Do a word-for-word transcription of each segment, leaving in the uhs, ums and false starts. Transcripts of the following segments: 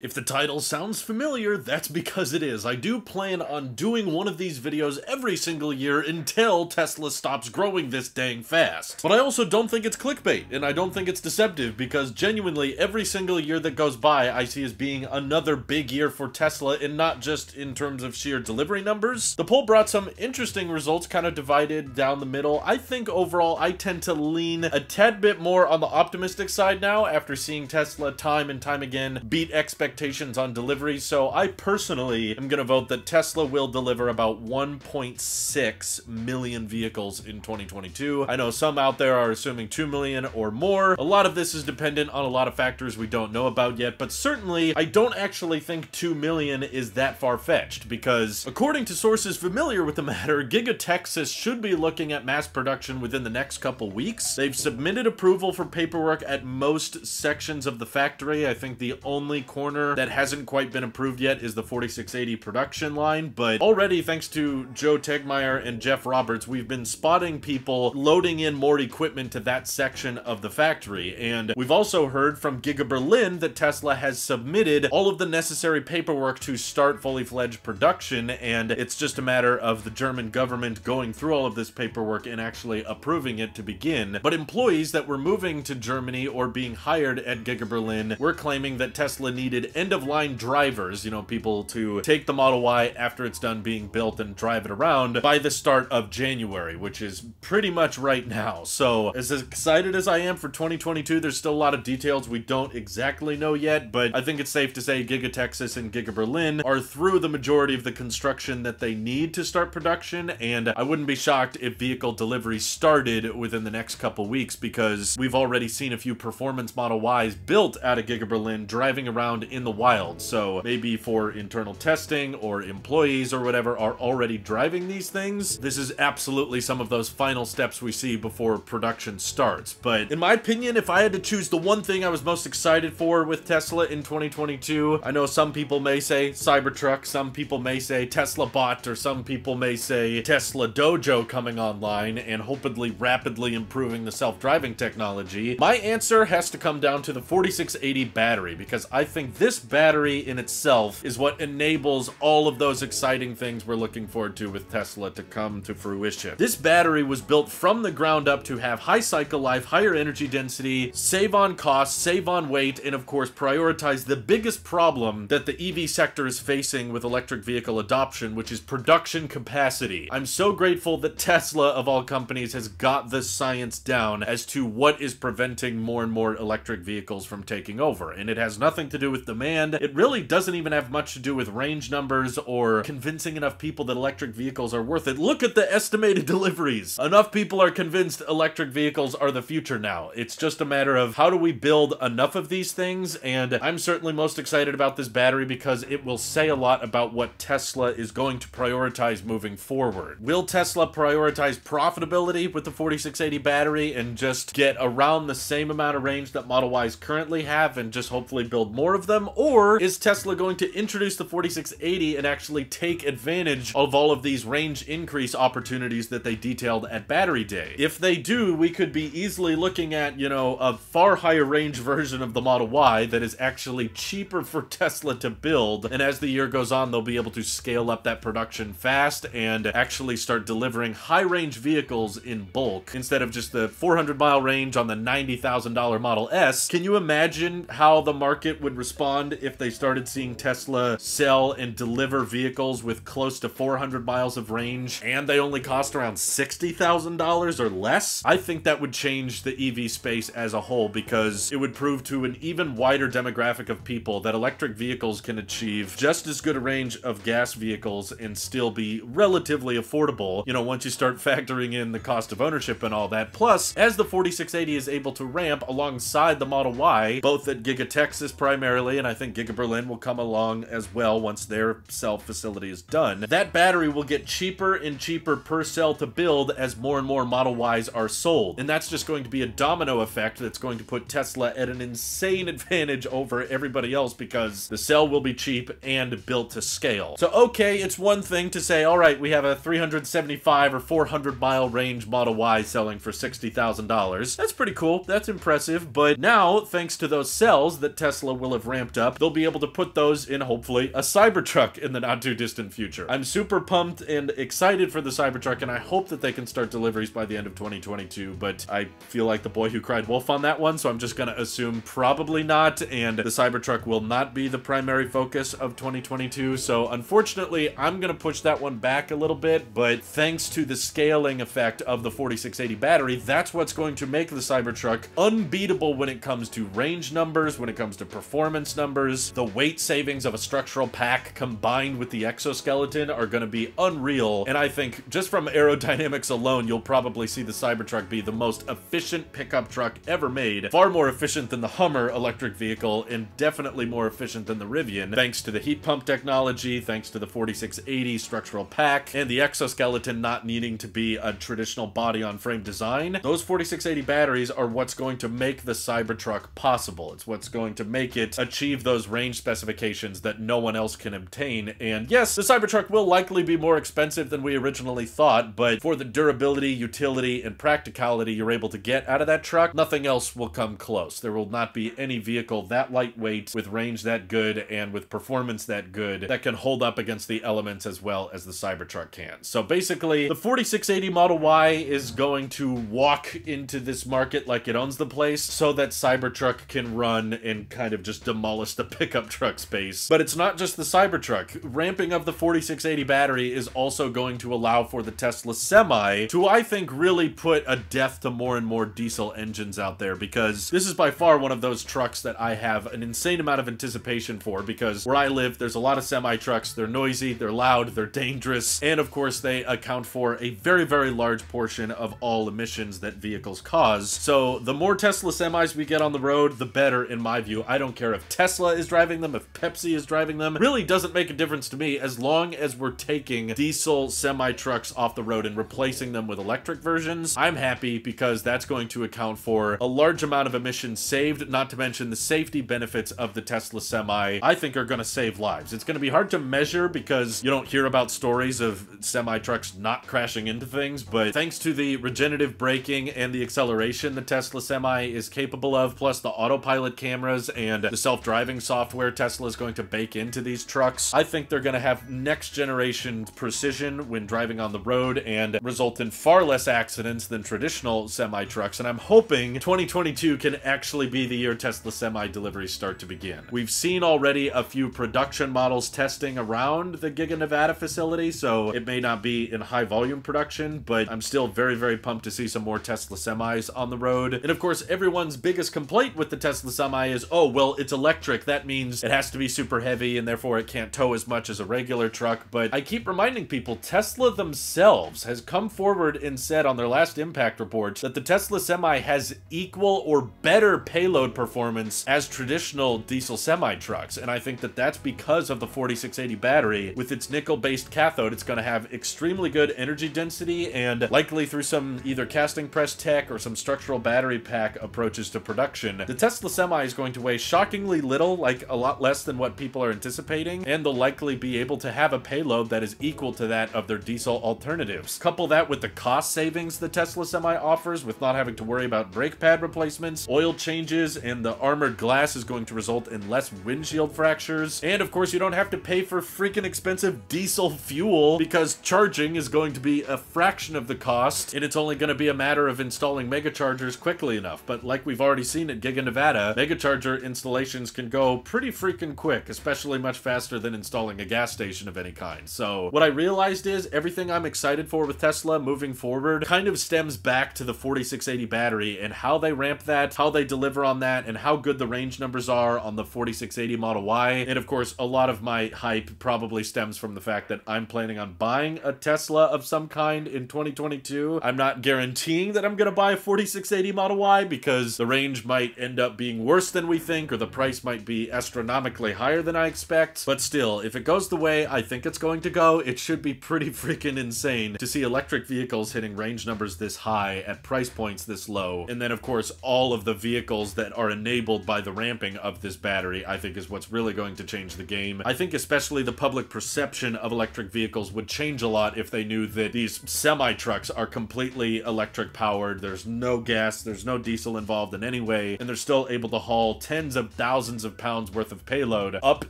If the title sounds familiar, that's because it is. I do plan on doing one of these videos every single year until Tesla stops growing this dang fast. But I also don't think it's clickbait, and I don't think it's deceptive, because genuinely every single year that goes by I see as being another big year for Tesla, and not just in terms of sheer delivery numbers. The poll brought some interesting results, kind of divided down the middle. I think overall I tend to lean a tad bit more on the optimistic side now after seeing Tesla time and time again beat expectations expectations on delivery, so I personally am going to vote that Tesla will deliver about one point six million vehicles in twenty twenty-two. I know some out there are assuming two million or more. A lot of this is dependent on a lot of factors we don't know about yet, but certainly I don't actually think two million is that far-fetched, because according to sources familiar with the matter, Giga Texas should be looking at mass production within the next couple weeks. They've submitted approval for paperwork at most sections of the factory. I think the only corner that hasn't quite been approved yet is the forty-six eighty production line, but already, thanks to Joe Tegmeier and Jeff Roberts, we've been spotting people loading in more equipment to that section of the factory. And we've also heard from Giga Berlin that Tesla has submitted all of the necessary paperwork to start fully-fledged production, and it's just a matter of the German government going through all of this paperwork and actually approving it to begin. But employees that were moving to Germany or being hired at Giga Berlin were claiming that Tesla needed end-of-line drivers, you know, people to take the Model Y after it's done being built and drive it around by the start of January, which is pretty much right now. So as excited as I am for twenty twenty-two, there's still a lot of details we don't exactly know yet, but I think it's safe to say Giga Texas and Giga Berlin are through the majority of the construction that they need to start production, and I wouldn't be shocked if vehicle delivery started within the next couple weeks, because we've already seen a few performance Model Ys built out of Giga Berlin driving around in the wild. So maybe for internal testing, or employees or whatever are already driving these things. This is absolutely some of those final steps we see before production starts. But in my opinion, if I had to choose the one thing I was most excited for with Tesla in twenty twenty-two, I know some people may say Cybertruck, some people may say Tesla Bot, or some people may say Tesla Dojo coming online and hopefully rapidly improving the self-driving technology. My answer has to come down to the forty-six eighty battery, because I think this battery in itself is what enables all of those exciting things we're looking forward to with Tesla to come to fruition. This battery was built from the ground up to have high cycle life, higher energy density, save on cost, save on weight, and of course prioritize the biggest problem that the E V sector is facing with electric vehicle adoption, which is production capacity. I'm so grateful that Tesla, of all companies, has got the science down as to what is preventing more and more electric vehicles from taking over, and it has nothing to do with demand. It really doesn't even have much to do with range numbers or convincing enough people that electric vehicles are worth it. Look at the estimated deliveries. Enough people are convinced electric vehicles are the future now. It's just a matter of how do we build enough of these things, and I'm certainly most excited about this battery because it will say a lot about what Tesla is going to prioritize moving forward. Will Tesla prioritize profitability with the forty-six eighty battery and just get around the same amount of range that Model Ys currently have and just hopefully build more of them? Or is Tesla going to introduce the forty-six eighty and actually take advantage of all of these range increase opportunities that they detailed at Battery Day? If they do, we could be easily looking at, you know, a far higher range version of the Model Y that is actually cheaper for Tesla to build, and as the year goes on, they'll be able to scale up that production fast and actually start delivering high range vehicles in bulk instead of just the four hundred mile range on the ninety thousand dollar Model S. Can you imagine how the market would respond if they started seeing Tesla sell and deliver vehicles with close to four hundred miles of range, and they only cost around sixty thousand dollars or less? I think that would change the E V space as a whole, because it would prove to an even wider demographic of people that electric vehicles can achieve just as good a range of gas vehicles and still be relatively affordable, you know, once you start factoring in the cost of ownership and all that. Plus, as the forty-six eighty is able to ramp alongside the Model Y, both at Giga Texas primarily, and I think Giga Berlin will come along as well once their cell facility is done, that battery will get cheaper and cheaper per cell to build as more and more Model Ys are sold. And that's just going to be a domino effect that's going to put Tesla at an insane advantage over everybody else, because the cell will be cheap and built to scale. So okay, it's one thing to say, all right, we have a three hundred seventy-five or four hundred mile range Model Y selling for sixty thousand dollars. That's pretty cool. That's impressive. But now, thanks to those cells that Tesla will have ramped ramped up, they'll be able to put those in, hopefully, a Cybertruck in the not-too-distant future. I'm super pumped and excited for the Cybertruck, and I hope that they can start deliveries by the end of twenty twenty-two, but I feel like the boy who cried wolf on that one, so I'm just gonna assume probably not, and the Cybertruck will not be the primary focus of twenty twenty-two, so unfortunately, I'm gonna push that one back a little bit, but thanks to the scaling effect of the forty-six eighty battery, that's what's going to make the Cybertruck unbeatable when it comes to range numbers, when it comes to performance numbers. The weight savings of a structural pack combined with the exoskeleton are gonna be unreal, and I think just from aerodynamics alone, you'll probably see the Cybertruck be the most efficient pickup truck ever made, far more efficient than the Hummer electric vehicle, and definitely more efficient than the Rivian, thanks to the heat pump technology, thanks to the forty-six eighty structural pack, and the exoskeleton not needing to be a traditional body-on-frame design. Those forty-six eighty batteries are what's going to make the Cybertruck possible. It's what's going to make it achieve those range specifications that no one else can obtain, and yes, the Cybertruck will likely be more expensive than we originally thought, but for the durability, utility, and practicality you're able to get out of that truck, nothing else will come close. There will not be any vehicle that lightweight, with range that good, and with performance that good, that can hold up against the elements as well as the Cybertruck can. So basically, the forty-six eighty Model Y is going to walk into this market like it owns the place, so that Cybertruck can run and kind of just demolish the pickup truck space. But it's not just the Cybertruck. Ramping up the forty-six eighty battery is also going to allow for the Tesla Semi to, I think, really put a death to more and more diesel engines out there, because this is by far one of those trucks that I have an insane amount of anticipation for, because where I live, there's a lot of semi trucks. They're noisy, they're loud, they're dangerous, and of course they account for a very, very large portion of all emissions that vehicles cause. So the more Tesla semis we get on the road, the better, in my view. I don't care if Tesla is driving them, if Pepsi is driving them. It really doesn't make a difference to me, as long as we're taking diesel semi-trucks off the road and replacing them with electric versions. I'm happy, because that's going to account for a large amount of emissions saved, not to mention the safety benefits of the Tesla Semi, I think, are going to save lives. It's going to be hard to measure, because you don't hear about stories of semi-trucks not crashing into things, but thanks to the regenerative braking and the acceleration the Tesla Semi is capable of, plus the autopilot cameras and the self-driving software Tesla is going to bake into these trucks, I think they're going to have next-generation precision when driving on the road and result in far less accidents than traditional semi-trucks, and I'm hoping twenty twenty-two can actually be the year Tesla Semi deliveries start to begin. We've seen already a few production models testing around the Giga Nevada facility, so it may not be in high-volume production, but I'm still very, very pumped to see some more Tesla Semis on the road. And of course, everyone's biggest complaint with the Tesla Semi is, oh, well, it's electric. That means it has to be super heavy, and therefore it can't tow as much as a regular truck. But I keep reminding people, Tesla themselves has come forward and said on their last impact report that the Tesla Semi has equal or better payload performance as traditional diesel semi trucks. And I think that that's because of the forty-six eighty battery. With its nickel-based cathode, it's going to have extremely good energy density, and likely through some either casting press tech or some structural battery pack approaches to production, the Tesla Semi is going to weigh shockingly little, like a lot less than what people are anticipating, and they'll likely be able to have a payload that is equal to that of their diesel alternatives. Couple that with the cost savings the Tesla Semi offers, with not having to worry about brake pad replacements, oil changes, and the armored glass is going to result in less windshield fractures. And of course, you don't have to pay for freaking expensive diesel fuel, because charging is going to be a fraction of the cost, and it's only going to be a matter of installing mega chargers quickly enough. But like we've already seen at Giga Nevada, mega charger installations can go pretty freaking quick, especially much faster than installing a gas station of any kind. So what I realized is everything I'm excited for with Tesla moving forward kind of stems back to the forty-six eighty battery and how they ramp that, how they deliver on that, and how good the range numbers are on the forty-six eighty Model Y. And of course, a lot of my hype probably stems from the fact that I'm planning on buying a Tesla of some kind in twenty twenty-two. I'm not guaranteeing that I'm going to buy a forty-six eighty Model Y, because the range might end up being worse than we think, or the price might be astronomically higher than I expect. But still, if it goes the way I think it's going to go, it should be pretty freaking insane to see electric vehicles hitting range numbers this high at price points this low. And then, of course, all of the vehicles that are enabled by the ramping of this battery, I think, is what's really going to change the game. I think especially the public perception of electric vehicles would change a lot if they knew that these semi-trucks are completely electric powered. There's no gas, there's no diesel involved in any way, and they're still able to haul tens of thousands thousands of pounds worth of payload up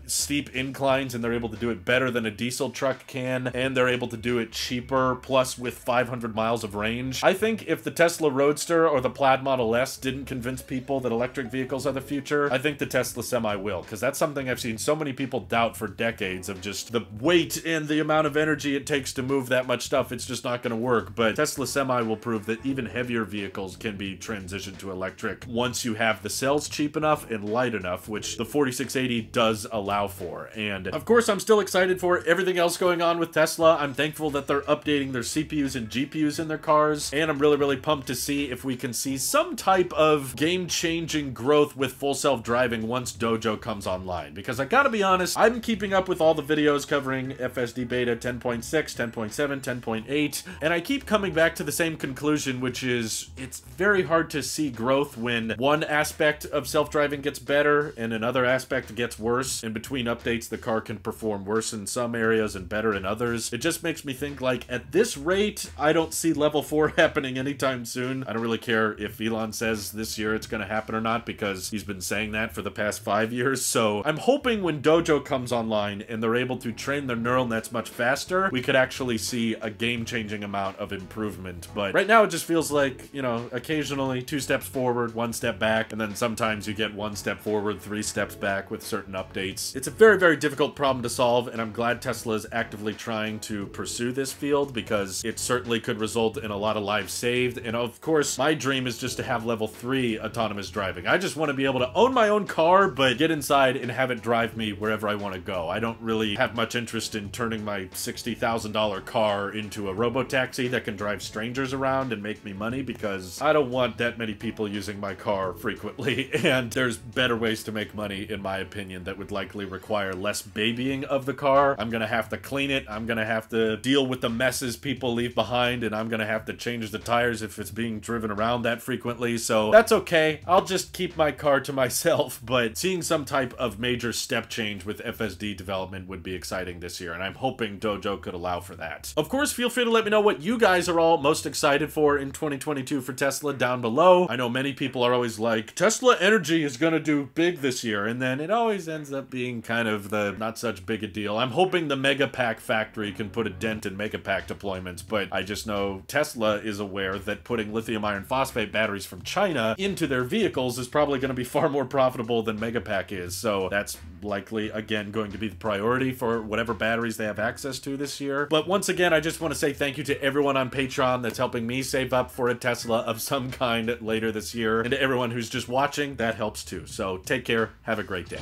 steep inclines, and they're able to do it better than a diesel truck can, and they're able to do it cheaper, plus with five hundred miles of range. I think if the Tesla Roadster or the Plaid Model S didn't convince people that electric vehicles are the future, I think the Tesla Semi will, because that's something I've seen so many people doubt for decades, of just the weight and the amount of energy it takes to move that much stuff, it's just not going to work. But Tesla Semi will prove that even heavier vehicles can be transitioned to electric once you have the cells cheap enough and light enough, which the forty-six eighty does allow for. And of course, I'm still excited for everything else going on with Tesla. I'm thankful that they're updating their C P Us and G P Us in their cars, and I'm really, really pumped to see if we can see some type of game-changing growth with full self-driving once Dojo comes online. Because I gotta be honest, I'm keeping up with all the videos covering F S D beta ten point six, ten point seven, ten point eight, and I keep coming back to the same conclusion, which is it's very hard to see growth when one aspect of self-driving gets better and another aspect gets worse. In between updates, the car can perform worse in some areas and better in others. It just makes me think, like, at this rate, I don't see level four happening anytime soon. I don't really care if Elon says this year it's going to happen or not, because he's been saying that for the past five years. So I'm hoping when Dojo comes online and they're able to train their neural nets much faster, we could actually see a game-changing amount of improvement. But right now it just feels like, you know, occasionally two steps forward, one step back, and then sometimes you get one step forward, three steps back with certain updates. It's a very, very difficult problem to solve, and I'm glad Tesla is actively trying to pursue this field, because it certainly could result in a lot of lives saved. And of course, my dream is just to have level three autonomous driving. I just want to be able to own my own car, but get inside and have it drive me wherever I want to go. I don't really have much interest in turning my sixty thousand dollar car into a robo-taxi that can drive strangers around and make me money, because I don't want that many people using my car frequently, and there's better ways to make money, in my opinion, that would likely require less babying of the car. I'm gonna have to clean it, I'm gonna have to deal with the messes people leave behind, and I'm gonna have to change the tires if it's being driven around that frequently, so that's okay. I'll just keep my car to myself, but seeing some type of major step change with F S D development would be exciting this year, and I'm hoping Dojo could allow for that. Of course, feel free to let me know what you guys are all most excited for in twenty twenty-two for Tesla down below. I know many people are always like, Tesla Energy is gonna do big this year, and then it always ends up being kind of the not such big a deal. I'm hoping the Mega Pack factory can put a dent in Mega Pack deployments, but I just know Tesla is aware that putting lithium iron phosphate batteries from China into their vehicles is probably going to be far more profitable than Mega Pack is, so that's likely, again, going to be the priority for whatever batteries they have access to this year. But once again, I just want to say thank you to everyone on Patreon that's helping me save up for a Tesla of some kind later this year, and to everyone who's just watching, that helps too. So take care, have a great day.